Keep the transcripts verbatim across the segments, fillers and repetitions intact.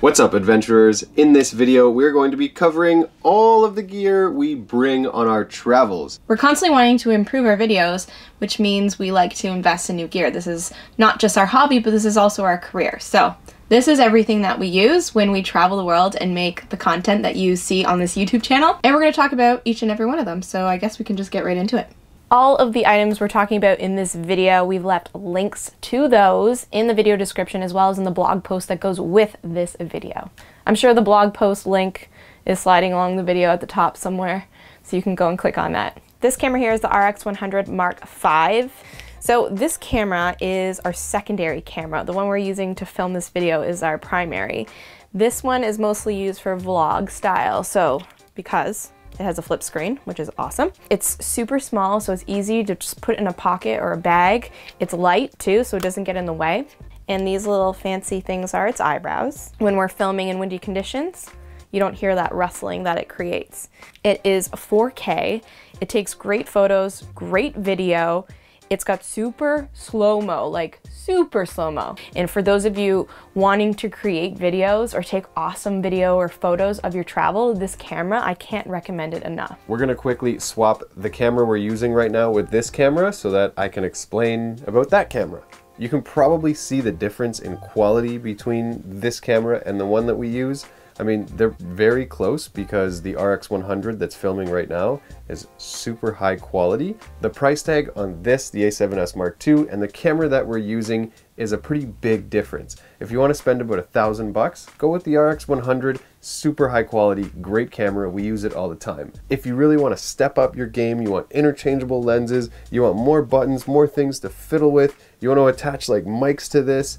What's up, adventurers? In this video, we're going to be covering all of the gear we bring on our travels. We're constantly wanting to improve our videos, which means we like to invest in new gear. This is not just our hobby, but this is also our career. So this is everything that we use when we travel the world and make the content that you see on this YouTube channel. And we're going to talk about each and every one of them. So I guess we can just get right into it. All of the items we're talking about in this video, we've left links to those in the video description as well as in the blog post that goes with this video. I'm sure the blog post link is sliding along the video at the top somewhere, so you can go and click on that. This camera here is the R X one hundred Mark five. So this camera is our secondary camera. The one we're using to film this video is our primary. This one is mostly used for vlog style, so because it has a flip screen, which is awesome. It's super small, so it's easy to just put in a pocket or a bag. It's light too, so it doesn't get in the way. And these little fancy things are its eyebrows. When we're filming in windy conditions, you don't hear that rustling that it creates. It is four K. It takes great photos, great video. It's got super slow-mo, like super slow-mo. And for those of you wanting to create videos or take awesome video or photos of your travel, this camera, I can't recommend it enough. We're gonna quickly swap the camera we're using right now with this camera so that I can explain about that camera. You can probably see the difference in quality between this camera and the one that we use. I mean, they're very close because the R X one hundred that's filming right now is super high quality. The price tag on this, the A seven S Mark two, and the camera that we're using is a pretty big difference. If you want to spend about a thousand bucks, go with the R X one hundred, super high quality, great camera, we use it all the time. If you really want to step up your game, you want interchangeable lenses, you want more buttons, more things to fiddle with, you want to attach like mics to this,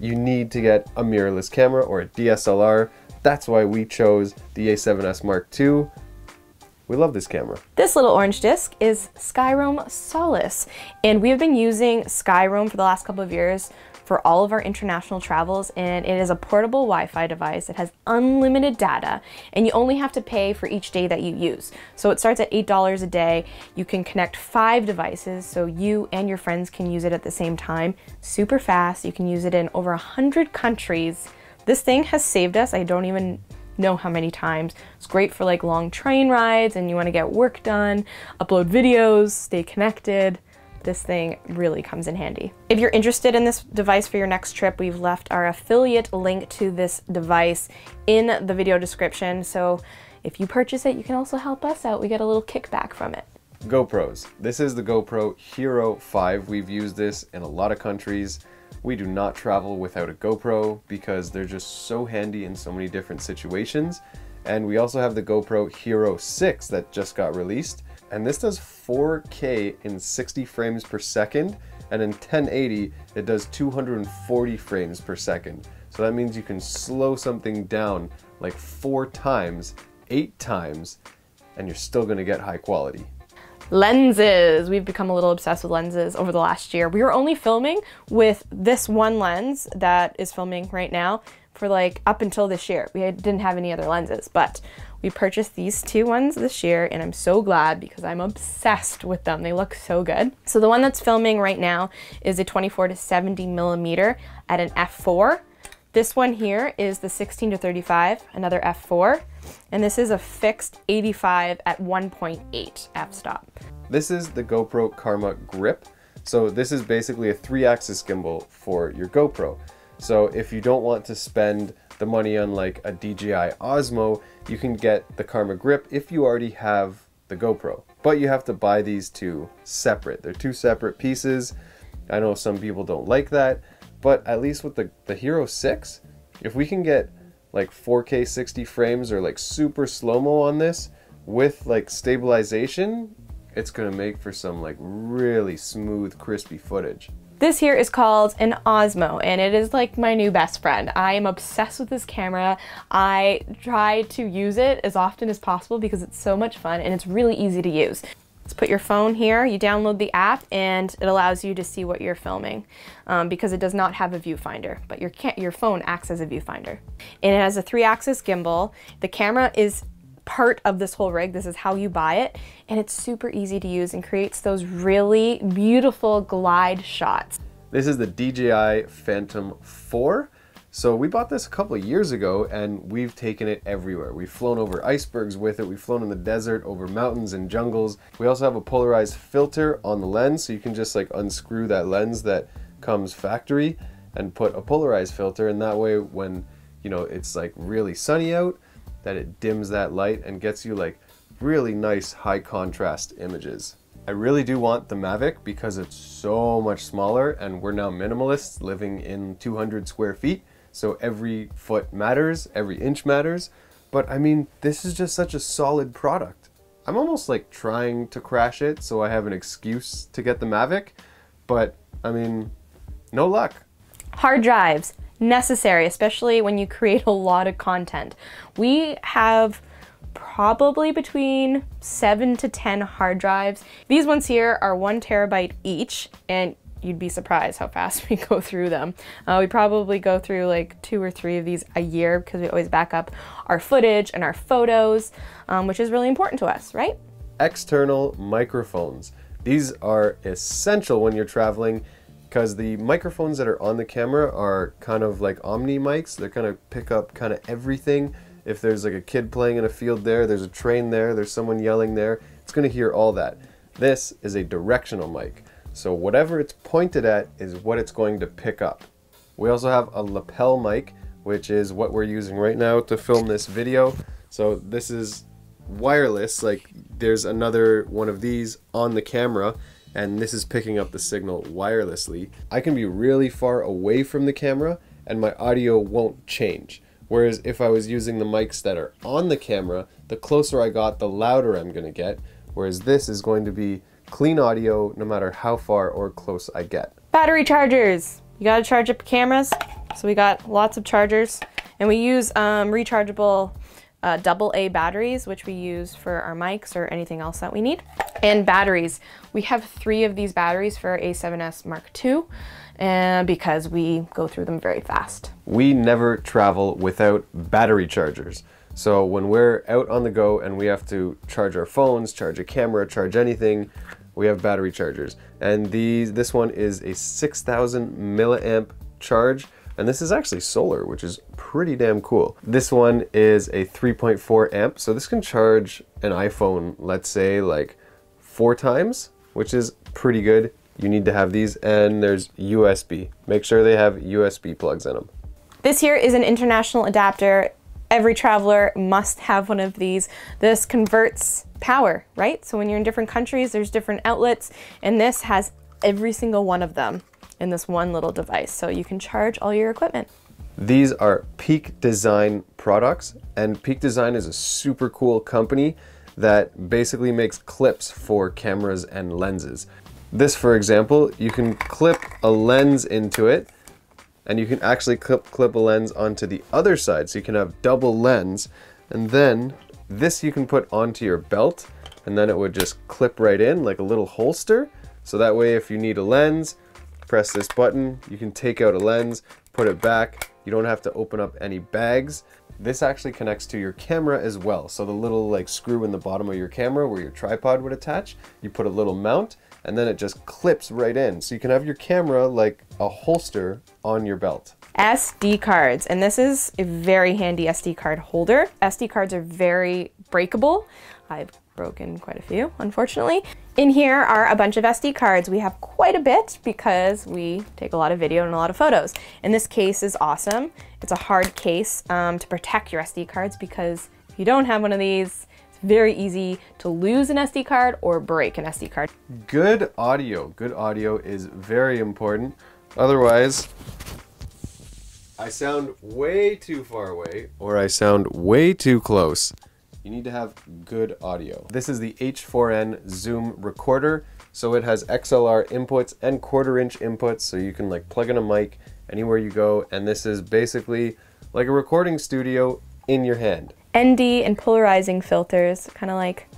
you need to get a mirrorless camera or a D S L R. That's why we chose the A seven S Mark two. We love this camera. This little orange disc is Skyroam Solis, and we have been using Skyroam for the last couple of years for all of our international travels, and it is a portable Wi-Fi device. It has unlimited data, and you only have to pay for each day that you use. So it starts at eight dollars a day. You can connect five devices, so you and your friends can use it at the same time. Super fast. You can use it in over one hundred countries. This thing has saved us, I don't even know how many times. It's great for like long train rides and you want to get work done, upload videos, stay connected. This thing really comes in handy. If you're interested in this device for your next trip, we've left our affiliate link to this device in the video description. So if you purchase it, you can also help us out. We get a little kickback from it. GoPros. This is the GoPro Hero five. We've used this in a lot of countries. We do not travel without a GoPro because they're just so handy in so many different situations. And we also have the GoPro Hero six that just got released. And this does four K in sixty frames per second. And in ten eighty, it does two hundred forty frames per second. So that means you can slow something down like four times, eight times, and you're still gonna get high quality. Lenses. We've become a little obsessed with lenses over the last year. We were only filming with this one lens that is filming right now for like up until this year. We didn't have any other lenses, but we purchased these two ones this year and I'm so glad because I'm obsessed with them. They look so good. So the one that's filming right now is a twenty-four to seventy millimeter at an f four. This one here is the sixteen to thirty-five, another f four, and this is a fixed eighty-five at one point eight f-stop. This is the GoPro Karma Grip. So this is basically a three-axis gimbal for your GoPro. So if you don't want to spend the money on like a D J I Osmo, you can get the Karma Grip if you already have the GoPro. But you have to buy these two separate. They're two separate pieces. I know some people don't like that. But at least with the, the Hero six, if we can get like four K sixty frames or like super slow-mo on this with like stabilization, it's gonna make for some like really smooth, crispy footage. This here is called an Osmo, and it is like my new best friend. I am obsessed with this camera. I try to use it as often as possible because it's so much fun and it's really easy to use. Let's put your phone here, you download the app, and it allows you to see what you're filming um, because it does not have a viewfinder, but your, your phone acts as a viewfinder. And it has a three-axis gimbal. The camera is part of this whole rig. This is how you buy it, and it's super easy to use and creates those really beautiful glide shots. This is the D J I Phantom four. So we bought this a couple of years ago and we've taken it everywhere. We've flown over icebergs with it, we've flown in the desert, over mountains and jungles. We also have a polarized filter on the lens, so you can just like unscrew that lens that comes factory and put a polarized filter, and that way when, you know, it's like really sunny out, that it dims that light and gets you like really nice high contrast images. I really do want the Mavic because it's so much smaller and we're now minimalists living in two hundred square feet. So every foot matters, every inch matters. But I mean, this is just such a solid product. I'm almost like trying to crash it so I have an excuse to get the Mavic, but I mean, no luck. Hard drives, necessary, especially when you create a lot of content. We have probably between seven to ten hard drives. These ones here are one terabyte each, and you'd be surprised how fast we go through them. Uh, we probably go through like two or three of these a year because we always back up our footage and our photos, um, which is really important to us, right? External microphones. These are essential when you're traveling because the microphones that are on the camera are kind of like omni mics. They're kind of pick up kind of everything. If there's like a kid playing in a field there, there's a train there, there's someone yelling there, it's gonna hear all that. This is a directional mic. So whatever it's pointed at is what it's going to pick up. We also have a lapel mic, which is what we're using right now to film this video. So this is wireless, like there's another one of these on the camera, and this is picking up the signal wirelessly. I can be really far away from the camera and my audio won't change. Whereas if I was using the mics that are on the camera, the closer I got, the louder I'm gonna get. Whereas this is going to be clean audio no matter how far or close I get. Battery chargers. You gotta charge up your cameras. So we got lots of chargers and we use um, rechargeable uh, double A batteries, which we use for our mics or anything else that we need. And batteries. We have three of these batteries for our A seven S Mark two and because we go through them very fast. We never travel without battery chargers. So when we're out on the go and we have to charge our phones, charge a camera, charge anything, we have battery chargers. And these, this one is a six thousand milliamp charge. And this is actually solar, which is pretty damn cool. This one is a three point four amp. So this can charge an iPhone, let's say like four times, which is pretty good. You need to have these, and there's U S B. Make sure they have U S B plugs in them. This here is an international adapter. Every traveler must have one of these. This converts power, right? So when you're in different countries, there's different outlets, and this has every single one of them in this one little device. So you can charge all your equipment. These are Peak Design products, and Peak Design is a super cool company that basically makes clips for cameras and lenses. This, for example, you can clip a lens into it, and you can actually clip, clip a lens onto the other side, so you can have double lens, and then this you can put onto your belt, and then it would just clip right in like a little holster. So that way if you need a lens, press this button, you can take out a lens, put it back, you don't have to open up any bags. This actually connects to your camera as well. So the little like screw in the bottom of your camera where your tripod would attach, you put a little mount, and then it just clips right in. So you can have your camera like a holster on your belt. S D cards, and this is a very handy S D card holder. S D cards are very breakable. I've broken quite a few, unfortunately. In here are a bunch of S D cards. We have quite a bit because we take a lot of video and a lot of photos. And this case is awesome. It's a hard case um, to protect your S D cards because if you don't have one of these, very easy to lose an S D card or break an S D card. Good audio. Good audio is very important. Otherwise, I sound way too far away or I sound way too close. You need to have good audio. This is the H four N Zoom Recorder. So it has X L R inputs and quarter inch inputs. So you can like plug in a mic anywhere you go. And this is basically like a recording studio in your hand. N D and polarizing filters, kind of like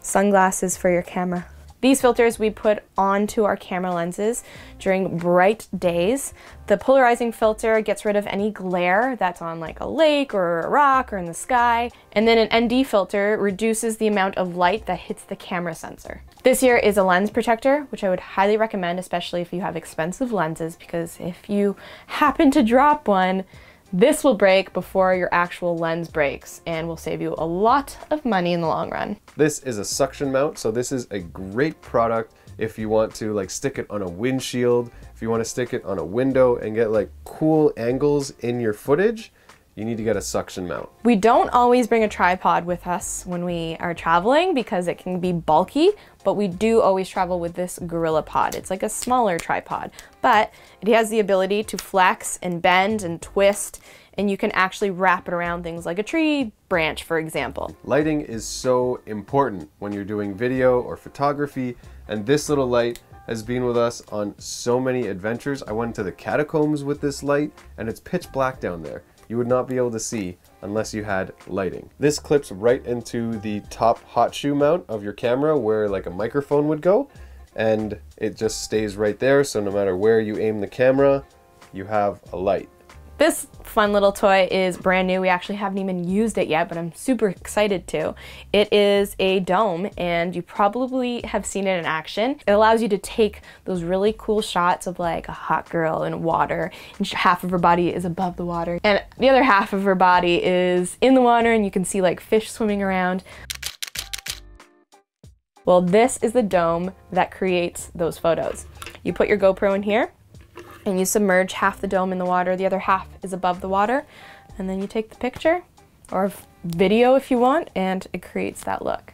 sunglasses for your camera. These filters we put onto our camera lenses during bright days. The polarizing filter gets rid of any glare that's on like a lake or a rock or in the sky. And then an N D filter reduces the amount of light that hits the camera sensor. This here is a lens protector, which I would highly recommend, especially if you have expensive lenses, because if you happen to drop one, This will break before your actual lens breaks and will save you a lot of money in the long run. This is a suction mount, so this is a great product if you want to like stick it on a windshield, if you want to stick it on a window and get like cool angles in your footage, you need to get a suction mount. We don't always bring a tripod with us when we are traveling because it can be bulky, but we do always travel with this GorillaPod. It's like a smaller tripod, but it has the ability to flex and bend and twist, and you can actually wrap it around things like a tree branch, for example. Lighting is so important when you're doing video or photography, and this little light has been with us on so many adventures. I went to the catacombs with this light, and it's pitch black down there. You would not be able to see unless you had lighting. This clips right into the top hot shoe mount of your camera where like a microphone would go, and it just stays right there, so no matter where you aim the camera, you have a light. This fun little toy is brand new. We actually haven't even used it yet, but I'm super excited to. It is a dome, and you probably have seen it in action. It allows you to take those really cool shots of like a hot girl in water, and half of her body is above the water, and the other half of her body is in the water, and you can see like fish swimming around. Well, this is the dome that creates those photos. You put your GoPro in here, and you submerge half the dome in the water, the other half is above the water, and then you take the picture, or video if you want, and it creates that look.